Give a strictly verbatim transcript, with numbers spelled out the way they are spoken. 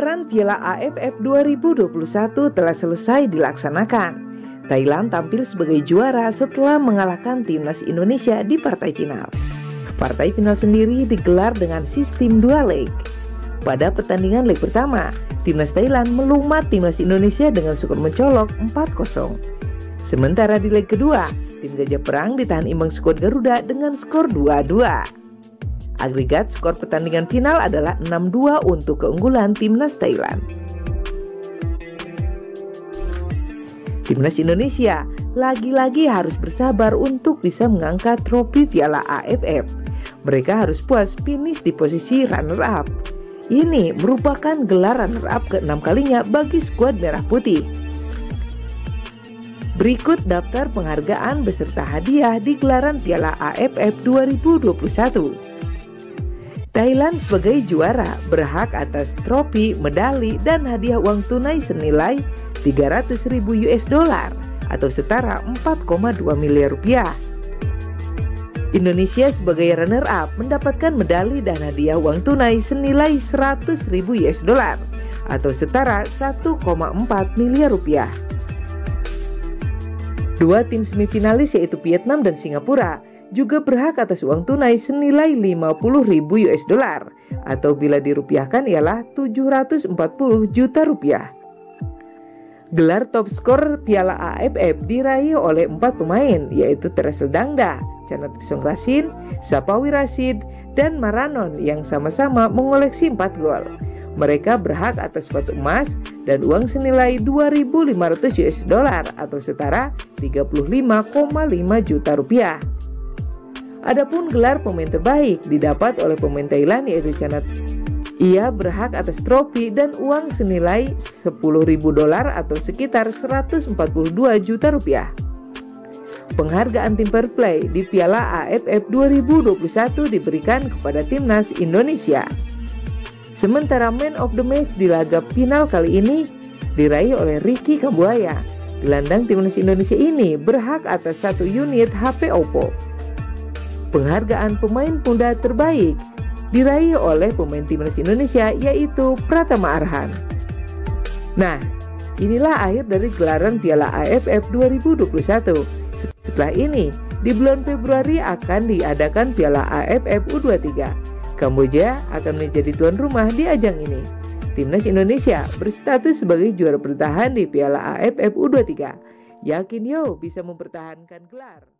Penyelenggaraan Piala A F F dua ribu dua puluh satu telah selesai dilaksanakan. Thailand tampil sebagai juara setelah mengalahkan timnas Indonesia di partai final. Partai final sendiri digelar dengan sistem dua leg. Pada pertandingan leg pertama, timnas Thailand melumat timnas Indonesia dengan skor mencolok empat kosong. Sementara di leg kedua, tim Gajah Perang ditahan imbang skuad Garuda dengan skor dua dua. Agregat skor pertandingan final adalah enam dua untuk keunggulan timnas Thailand. Timnas Indonesia lagi-lagi harus bersabar untuk bisa mengangkat trofi Piala A F F. Mereka harus puas finish di posisi runner-up. Ini merupakan gelar runner-up keenam kalinya bagi skuad merah putih. Berikut daftar penghargaan beserta hadiah di gelaran Piala A F F dua ribu dua puluh satu. Thailand sebagai juara berhak atas trofi, medali, dan hadiah uang tunai senilai tiga ratus ribu U S dollar atau setara empat koma dua miliar rupiah. Indonesia sebagai runner up mendapatkan medali dan hadiah uang tunai senilai seratus ribu U S dollar atau setara satu koma empat miliar rupiah. Dua tim semifinalis yaitu Vietnam dan Singapura juga berhak atas uang tunai senilai lima puluh ribu U S dollar atau bila dirupiahkan ialah tujuh ratus empat puluh juta rupiah. Gelar top skor Piala A F F diraih oleh empat pemain yaitu Tresno Dangga, Chanathip Songkrasin, Sapawi Rashid, dan Maranon yang sama-sama mengoleksi empat gol. Mereka berhak atas sepatu emas dan uang senilai dua ribu lima ratus U S dollar atau setara tiga puluh lima koma lima juta rupiah. Adapun gelar pemain terbaik didapat oleh pemain Thailand yaitu Chanat. Ia berhak atas trofi dan uang senilai sepuluh ribu dolar atau sekitar seratus empat puluh dua juta rupiah. Penghargaan tim fair play di Piala A F F dua ribu dua puluh satu diberikan kepada timnas Indonesia. Sementara man of the match di laga final kali ini diraih oleh Ricky Kambuaya. Gelandang timnas Indonesia ini berhak atas satu unit H P Oppo. Penghargaan pemain muda terbaik diraih oleh pemain timnas Indonesia yaitu Pratama Arhan. Nah, inilah akhir dari gelaran Piala A F F dua ribu dua puluh satu. Setelah ini, di bulan Februari akan diadakan Piala A F F U dua puluh tiga. Kamboja akan menjadi tuan rumah di ajang ini. Timnas Indonesia berstatus sebagai juara bertahan di Piala A F F U dua puluh tiga. Yakin yo bisa mempertahankan gelar.